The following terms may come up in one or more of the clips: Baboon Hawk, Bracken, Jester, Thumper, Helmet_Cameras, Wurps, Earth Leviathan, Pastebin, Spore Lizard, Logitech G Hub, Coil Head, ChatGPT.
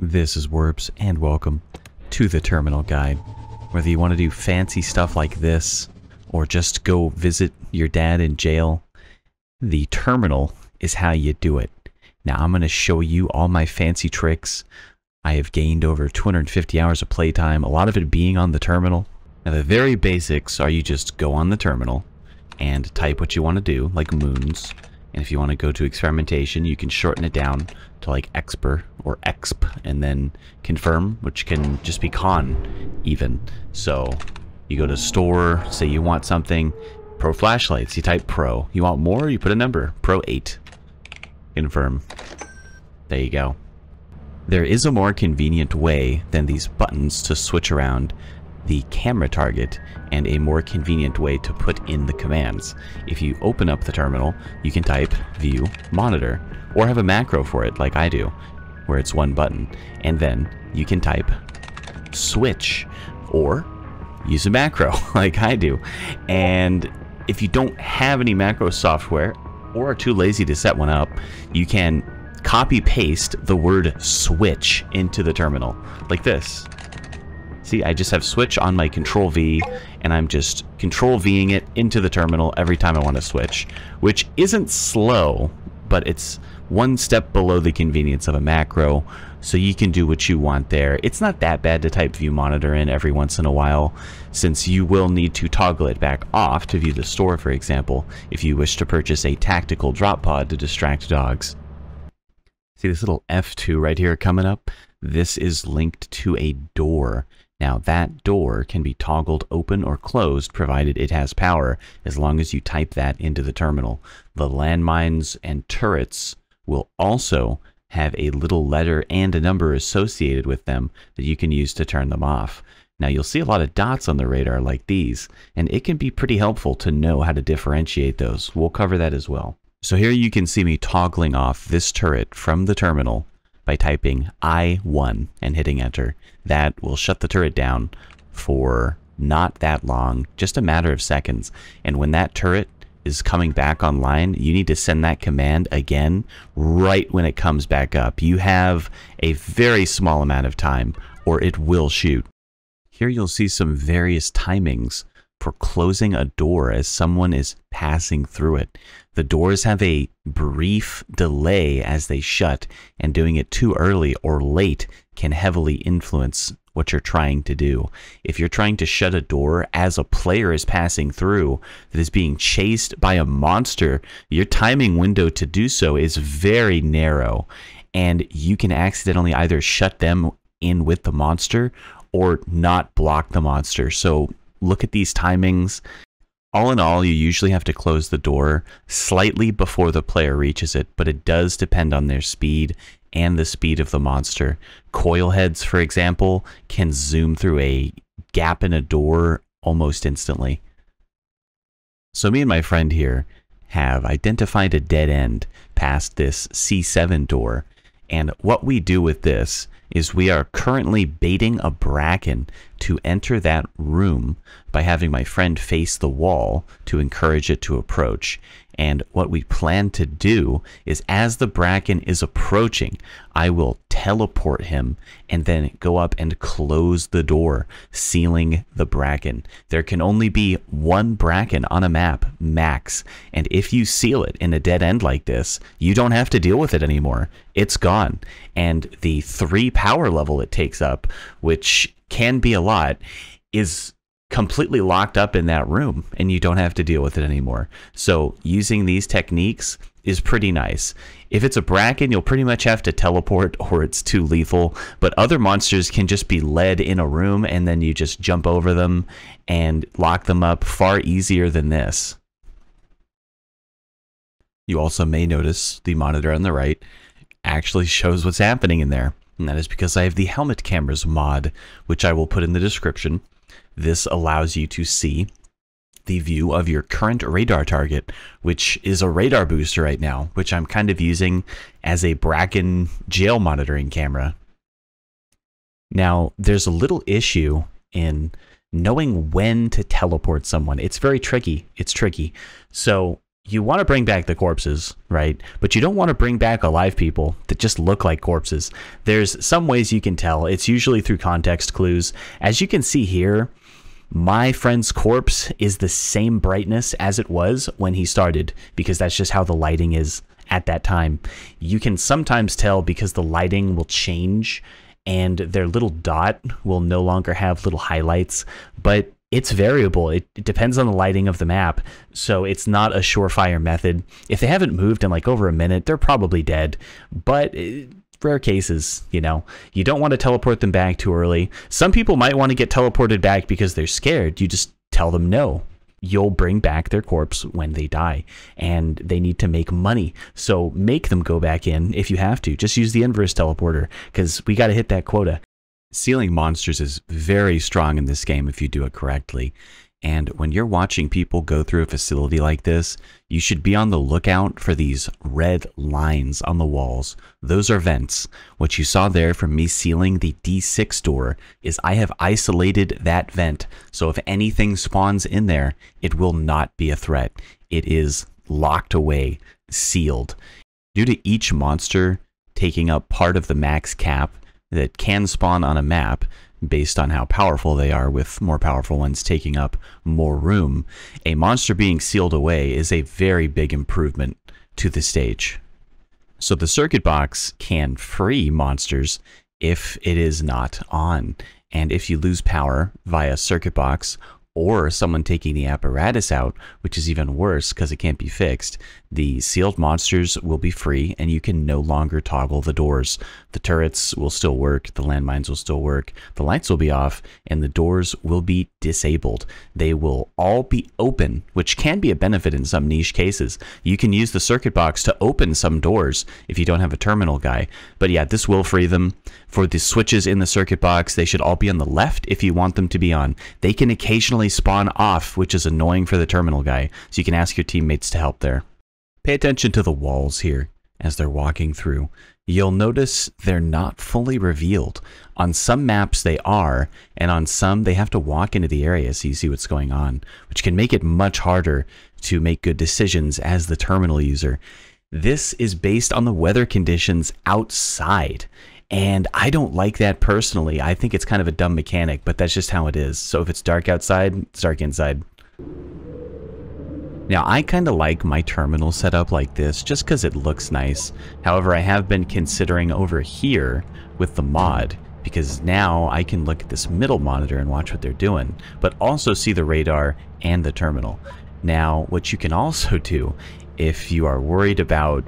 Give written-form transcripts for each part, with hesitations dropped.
This is Wurps, and welcome to the Terminal Guide. Whether you want to do fancy stuff like this, or just go visit your dad in jail, the terminal is how you do it. Now I'm going to show you all my fancy tricks. I have gained over 250 hours of playtime, a lot of it being on the terminal. Now the very basics are you just go on the terminal and type what you want to do, like moons. And if you want to go to experimentation, you can shorten it down to like exper or exp, and then confirm, which can just be con even. So you go to store, say you want something, pro flashlights, you type pro. You want more, you put a number, pro 8, confirm. There you go. There is a more convenient way than these buttons to switch around the camera target, and a more convenient way to put in the commands. If you open up the terminal, you can type view monitor, or have a macro for it like I do, where it's one button, and then you can type switch, or use a macro like I do. And if you don't have any macro software, or are too lazy to set one up, you can copy paste the word switch into the terminal, like this. See, I just have switch on my control V, and I'm just control Ving it into the terminal every time I want to switch, which isn't slow, but it's one step below the convenience of a macro, so you can do what you want there. It's not that bad to type view monitor in every once in a while, since you will need to toggle it back off to view the store, for example, if you wish to purchase a tactical drop pod to distract dogs. See this little F2 right here coming up? This is linked to a door. Now that door can be toggled open or closed, provided it has power, as long as you type that into the terminal. The landmines and turrets will also have a little letter and a number associated with them that you can use to turn them off. Now you'll see a lot of dots on the radar like these, and it can be pretty helpful to know how to differentiate those. We'll cover that as well. So here you can see me toggling off this turret from the terminal by typing I1 and hitting enter. That will shut the turret down for not that long, just a matter of seconds. And when that turret is coming back online, you need to send that command again right when it comes back up. You have a very small amount of time, or it will shoot. Here you'll see some various timings for closing a door as someone is passing through it. The doors have a brief delay as they shut, and doing it too early or late can heavily influence what you're trying to do. If you're trying to shut a door as a player is passing through that is being chased by a monster, your timing window to do so is very narrow, and you can accidentally either shut them in with the monster or not block the monster. So look at these timings. All in all, you usually have to close the door slightly before the player reaches it, but it does depend on their speed and the speed of the monster. Coil heads, for example, can zoom through a gap in a door almost instantly. So me and my friend here have identified a dead end past this C7 door, and what we do with this is we are currently baiting a bracken to enter that room by having my friend face the wall to encourage it to approach. And what we plan to do is, as the bracken is approaching, I will teleport him and then go up and close the door, sealing the bracken. There can only be one bracken on a map, max. And if you seal it in a dead end like this, you don't have to deal with it anymore. It's gone. And the 3 power level it takes up, which can be a lot, is completely locked up in that room, and you don't have to deal with it anymore. So using these techniques is pretty nice. If it's a bracken, you'll pretty much have to teleport or it's too lethal, but other monsters can just be led in a room and then you just jump over them and lock them up far easier than this. You also may notice the monitor on the right actually shows what's happening in there, and that is because I have the helmet cameras mod, which I will put in the description. This allows you to see the view of your current radar target, which is a radar booster right now, which I'm kind of using as a Bracken jail monitoring camera. Now, there's a little issue in knowing when to teleport someone. It's very tricky. So you want to bring back the corpses, right? But you don't want to bring back alive people that just look like corpses. There's some ways you can tell. It's usually through context clues. As you can see here, my friend's corpse is the same brightness as it was when he started, because that's just how the lighting is at that time. You can sometimes tell because the lighting will change and their little dot will no longer have little highlights, but it's variable. It depends on the lighting of the map, so it's not a surefire method. If they haven't moved in like over a minute, they're probably dead, but rare cases, you know. You don't want to teleport them back too early. Some people might want to get teleported back because they're scared. You just tell them no. You'll bring back their corpse when they die, and they need to make money. So make them go back in if you have to. Just use the inverse teleporter, because we got to hit that quota. Sealing monsters is very strong in this game if you do it correctly. And when you're watching people go through a facility like this, you should be on the lookout for these red lines on the walls. Those are vents. What you saw there from me sealing the D6 door is I have isolated that vent. So if anything spawns in there, it will not be a threat. It is locked away, sealed. Due to each monster taking up part of the max cap that can spawn on a map, based on how powerful they are, with more powerful ones taking up more room, a monster being sealed away is a very big improvement to the stage. So the circuit box can free monsters if it is not on, and if you lose power via circuit box or someone taking the apparatus out, which is even worse because it can't be fixed, the sealed monsters will be free and you can no longer toggle the doors. The turrets will still work, the landmines will still work, the lights will be off, and the doors will be disabled. They will all be open, which can be a benefit in some niche cases. You can use the circuit box to open some doors if you don't have a terminal guy. But yeah, this will free them. For the switches in the circuit box, they should all be on the left if you want them to be on. They can occasionally spawn off, which is annoying for the terminal guy, so you can ask your teammates to help there. Pay attention to the walls here as they're walking through. You'll notice they're not fully revealed. On some maps they are, and on some they have to walk into the area so you see what's going on, which can make it much harder to make good decisions as the terminal user. This is based on the weather conditions outside, and I don't like that personally. I think it's kind of a dumb mechanic, but that's just how it is. So if it's dark outside, it's dark inside. Now, I kind of like my terminal setup like this just because it looks nice. However, I have been considering over here with the mod, because now I can look at this middle monitor and watch what they're doing, but also see the radar and the terminal. Now, what you can also do if you are worried about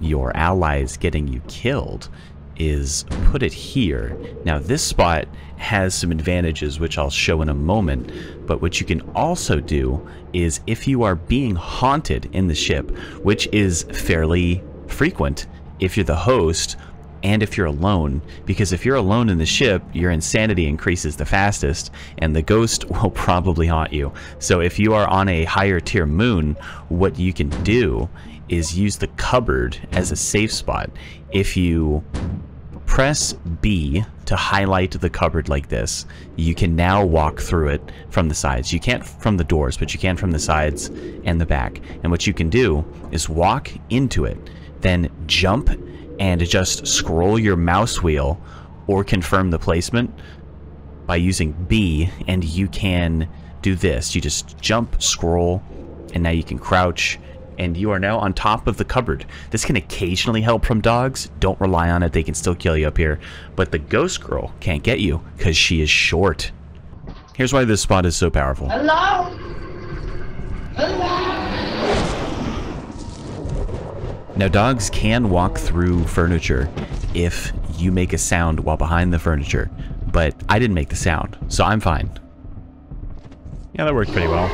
your allies getting you killed is put it here. Now, this spot has some advantages, which I'll show in a moment, but what you can also do is if you are being haunted in the ship, which is fairly frequent if you're the host and if you're alone, because if you're alone in the ship, your insanity increases the fastest and the ghost will probably haunt you. So if you are on a higher tier moon, what you can do is use the cupboard as a safe spot. If you press B to highlight the cupboard like this, you can now walk through it from the sides. You can't from the doors, but you can from the sides and the back. And what you can do is walk into it, then jump and just scroll your mouse wheel or confirm the placement by using B, and you can do this. You just jump, scroll, and now you can crouch, and you are now on top of the cupboard. This can occasionally help from dogs. Don't rely on it. They can still kill you up here. But the ghost girl can't get you because she is short. Here's why this spot is so powerful. Hello? Hello? Now, dogs can walk through furniture if you make a sound while behind the furniture. But I didn't make the sound, so I'm fine. Yeah, that worked pretty well.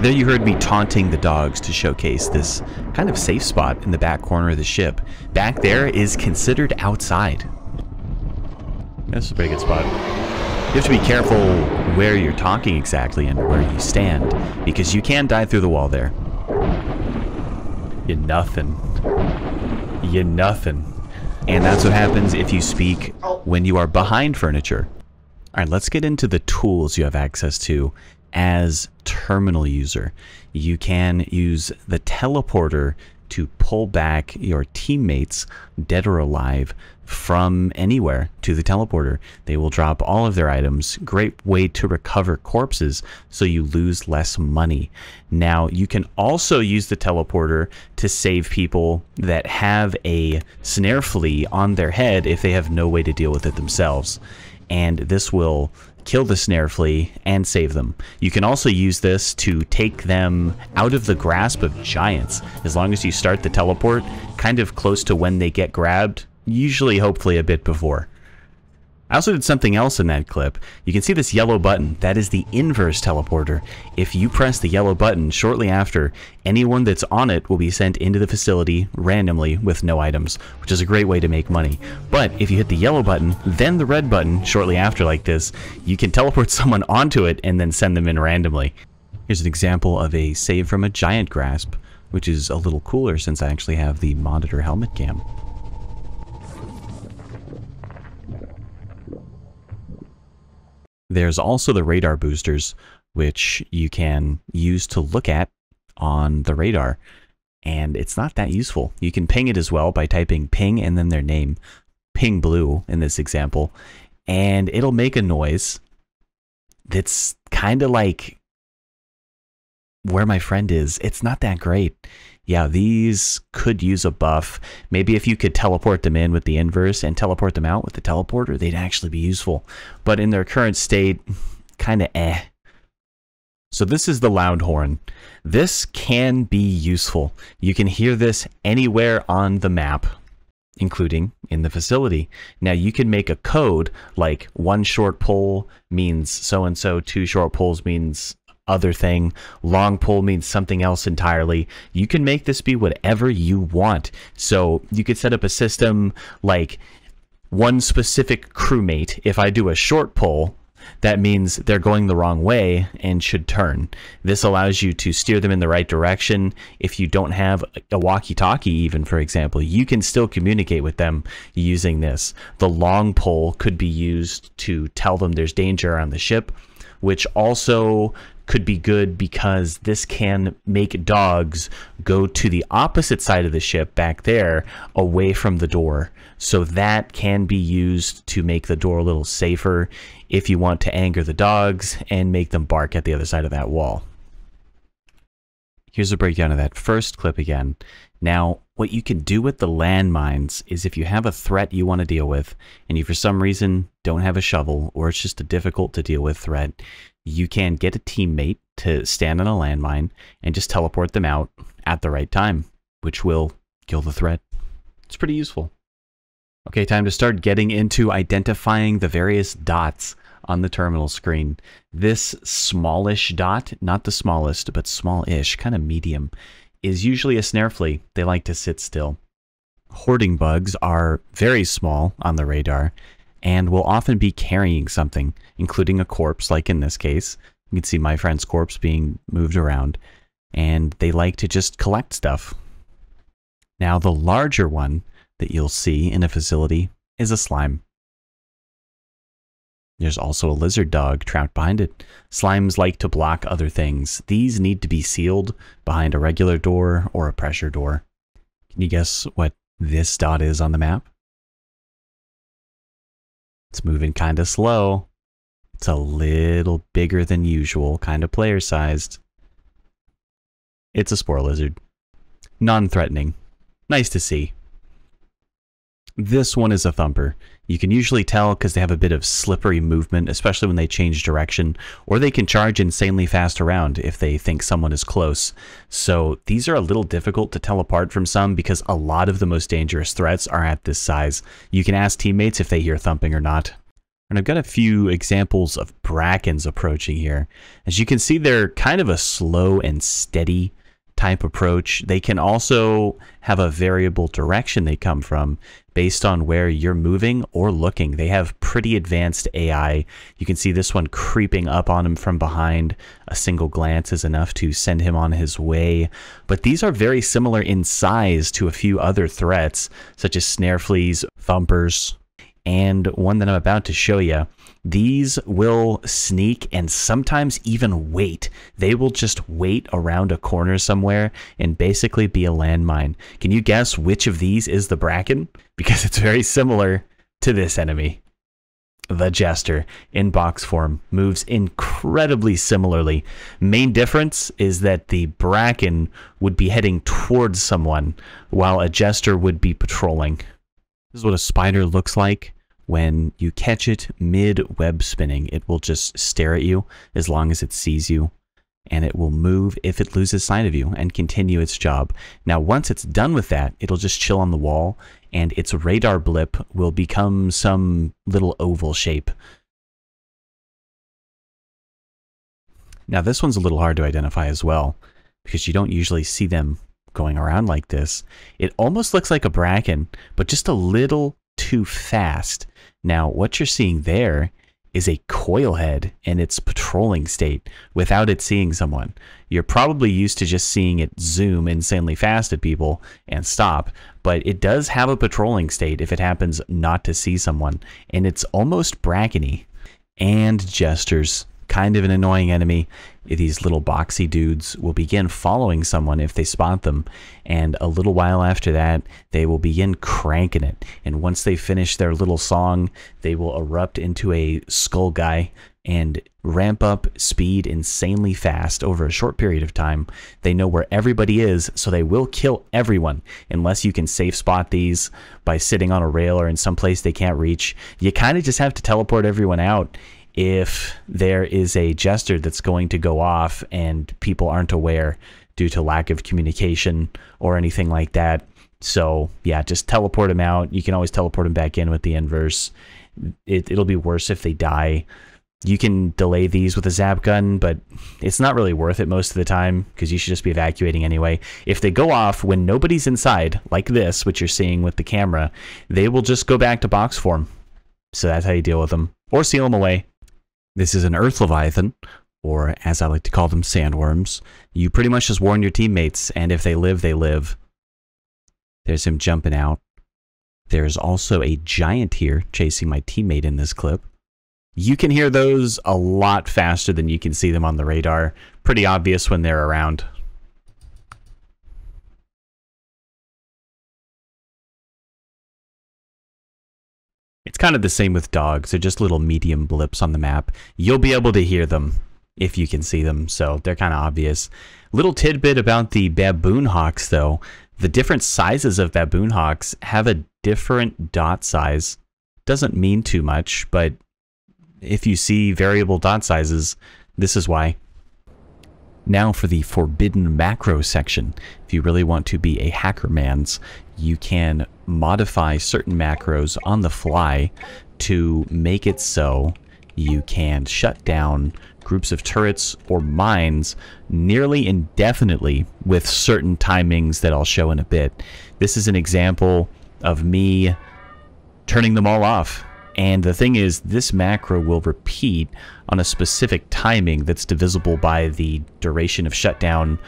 There you heard me taunting the dogs to showcase this kind of safe spot in the back corner of the ship. Back there is considered outside. That's a pretty good spot. You have to be careful where you're talking exactly and where you stand, because you can die through the wall there. You're nothing. You're nothing. And that's what happens if you speak when you are behind furniture. All right, let's get into the tools you have access to as terminal user. You can use the teleporter to pull back your teammates, dead or alive, from anywhere to the teleporter. They will drop all of their items. Great way to recover corpses so you lose less money. Now, you can also use the teleporter to save people that have a snare flea on their head if they have no way to deal with it themselves. And this will kill the snare flea and save them. You can also use this to take them out of the grasp of giants. As long as you start the teleport kind of close to when they get grabbed, usually hopefully a bit before. I also did something else in that clip. You can see this yellow button. That is the inverse teleporter. If you press the yellow button shortly after, anyone that's on it will be sent into the facility randomly with no items, which is a great way to make money. But if you hit the yellow button, then the red button shortly after like this, you can teleport someone onto it and then send them in randomly. Here's an example of a save from a giant grasp, which is a little cooler since I actually have the monitor helmet cam. There's also the radar boosters, which you can use to look at on the radar, and it's not that useful. You can ping it as well by typing ping and then their name, ping blue in this example, and it'll make a noise that's kind of like where my friend is. It's not that great. Yeah, these could use a buff. Maybe if you could teleport them in with the inverse and teleport them out with the teleporter, they'd actually be useful. But in their current state, kind of eh. So this is the loud horn. This can be useful. You can hear this anywhere on the map, including in the facility. Now you can make a code like one short pull means so-and-so, two short pulls means other thing, long pull means something else entirely. You can make this be whatever you want. So you could set up a system like one specific crewmate. If I do a short pull, that means they're going the wrong way and should turn. This allows you to steer them in the right direction. If you don't have a walkie-talkie even, for example, you can still communicate with them using this. The long pull could be used to tell them there's danger around the ship, which also could be good because this can make dogs go to the opposite side of the ship back there, away from the door. So that can be used to make the door a little safer if you want to anger the dogs and make them bark at the other side of that wall. Here's a breakdown of that first clip again. Now, what you can do with the landmines is if you have a threat you want to deal with, and you for some reason don't have a shovel, or it's just a difficult to deal with threat, you can get a teammate to stand on a landmine and just teleport them out at the right time, which will kill the threat. It's pretty useful. Okay, time to start getting into identifying the various dots on the terminal screen. This smallish dot, not the smallest, but smallish, kind of medium, is usually a snare flea. They like to sit still. Hoarding bugs are very small on the radar and will often be carrying something, including a corpse, like in this case. You can see my friend's corpse being moved around, and they like to just collect stuff. Now, the larger one that you'll see in a facility is a slime. There's also a lizard dog trapped behind it. Slimes like to block other things. These need to be sealed behind a regular door or a pressure door. Can you guess what this dot is on the map? It's moving kind of slow. It's a little bigger than usual, kind of player-sized. It's a spore lizard. Non-threatening. Nice to see. This one is a thumper. You can usually tell because they have a bit of slippery movement, especially when they change direction, or they can charge insanely fast around if they think someone is close. So these are a little difficult to tell apart from some because a lot of the most dangerous threats are at this size. You can ask teammates if they hear thumping or not. And I've got a few examples of brackens approaching here. As you can see, they're kind of a slow and steady type approach. They can also have a variable direction they come from based on where you're moving or looking. They have pretty advanced AI. You can see this one creeping up on him from behind. A single glance is enough to send him on his way. But these are very similar in size to a few other threats, such as snare fleas, thumpers, and one that I'm about to show you, these will sneak and sometimes even wait. They will just wait around a corner somewhere and basically be a landmine. Can you guess which of these is the Bracken? Because it's very similar to this enemy. The Jester in box form moves incredibly similarly. Main difference is that the Bracken would be heading towards someone while a Jester would be patrolling. This is what a spider looks like when you catch it mid web spinning. It will just stare at you as long as it sees you, and it will move if it loses sight of you and continue its job. Now, once it's done with that, it'll just chill on the wall, and its radar blip will become some little oval shape. Now, this one's a little hard to identify as well, because you don't usually see them going around like this. It almost looks like a Bracken, but just a little too fast. Now, what you're seeing there is a coil head in its patrolling state without it seeing someone. You're probably used to just seeing it zoom insanely fast at people and stop, but it does have a patrolling state if it happens not to see someone, and it's almost Bracken-y. And Jester's kind of an annoying enemy. These little boxy dudes will begin following someone if they spot them, and a little while after that they will begin cranking it, and once they finish their little song they will erupt into a skull guy and ramp up speed insanely fast over a short period of time. They know where everybody is, so they will kill everyone unless you can safe spot these by sitting on a rail or in some place they can't reach. You kind of just have to teleport everyone out if there is a Jester that's going to go off and people aren't aware due to lack of communication or anything like that. So yeah, just teleport them out. You can always teleport them back in with the inverse. It'll be worse if they die. You can delay these with a zap gun, but it's not really worth it most of the time because you should just be evacuating anyway. If they go off when nobody's inside, like this, which you're seeing with the camera, they will just go back to box form. So that's how you deal with them, or seal them away. This is an Earth Leviathan, or as I like to call them, sandworms. You pretty much just warn your teammates, and if they live, they live. There's him jumping out. There's also a giant here chasing my teammate in this clip. You can hear those a lot faster than you can see them on the radar. Pretty obvious when they're around. It's kind of the same with dogs. They're just little medium blips on the map. You'll be able to hear them if you can see them, so they're kind of obvious. Little tidbit about the Baboon Hawks, though. The different sizes of Baboon Hawks have a different dot size. Doesn't mean too much, but if you see variable dot sizes, this is why. Now for the forbidden macro section. If you really want to be a hacker man's, you can modify certain macros on the fly to make it so you can shut down groups of turrets or mines nearly indefinitely with certain timings that I'll show in a bit. This is an example of me turning them all off. And the thing is, this macro will repeat on a specific timing that's divisible by the duration of shutdown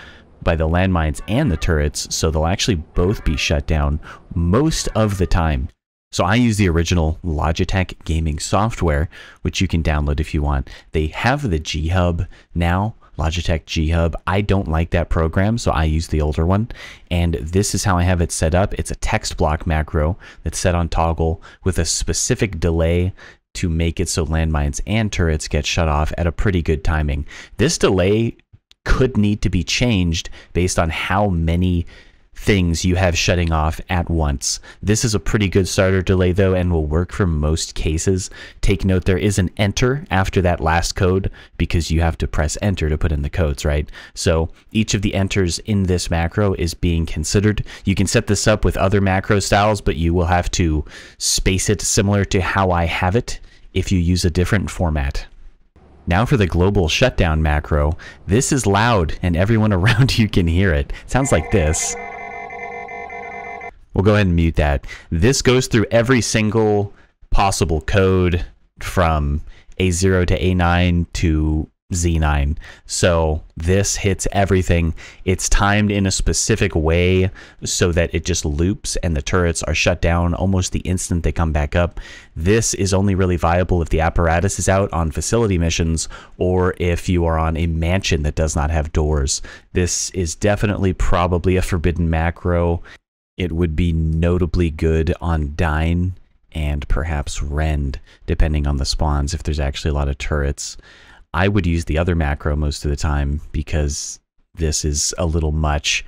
by the landmines and the turrets, so they'll actually both be shut down most of the time. So I use the original Logitech gaming software, which you can download if you want. They have the G Hub now, Logitech G Hub. I don't like that program, so I use the older one. And this is how I have it set up. It's a text block macro that's set on toggle with a specific delay to make it so landmines and turrets get shut off at a pretty good timing. This delay could need to be changed based on how many things you have shutting off at once. This is a pretty good starter delay though, and will work for most cases. Take note, there is an enter after that last code because you have to press enter to put in the codes, right? So each of the enters in this macro is being considered. You can set this up with other macro styles, but you will have to space it similar to how I have it if you use a different format. Now for the global shutdown macro. This is loud and everyone around you can hear it. It sounds like this. We'll go ahead and mute that. This goes through every single possible code from A0 to A9 to Z9. So this hits everything. It's timed in a specific way so that it just loops and the turrets are shut down almost the instant they come back up. This is only really viable if the apparatus is out on facility missions or if you are on a mansion that does not have doors. This is definitely probably a forbidden macro. It would be notably good on Dine and perhaps Rend, depending on the spawns, if there's actually a lot of turrets. I would use the other macro most of the time because this is a little much.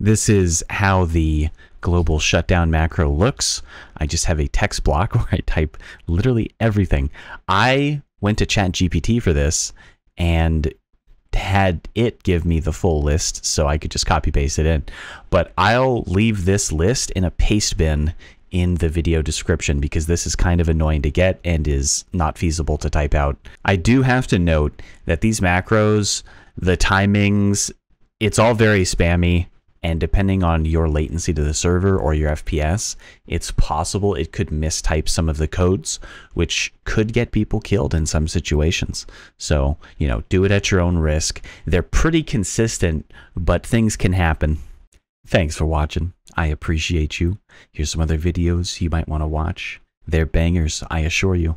This is how the global shutdown macro looks. I just have a text block where I type literally everything. I went to ChatGPT for this and had it give me the full list so I could just copy paste it in. But I'll leave this list in a paste bin in the video description because this is kind of annoying to get and is not feasible to type out. I do have to note that these macros, the timings, it's all very spammy, and depending on your latency to the server or your FPS, it's possible it could mistype some of the codes, which could get people killed in some situations. So, you know, do it at your own risk. They're pretty consistent, but things can happen. Thanks for watching. I appreciate you. Here's some other videos you might want to watch. They're bangers, I assure you.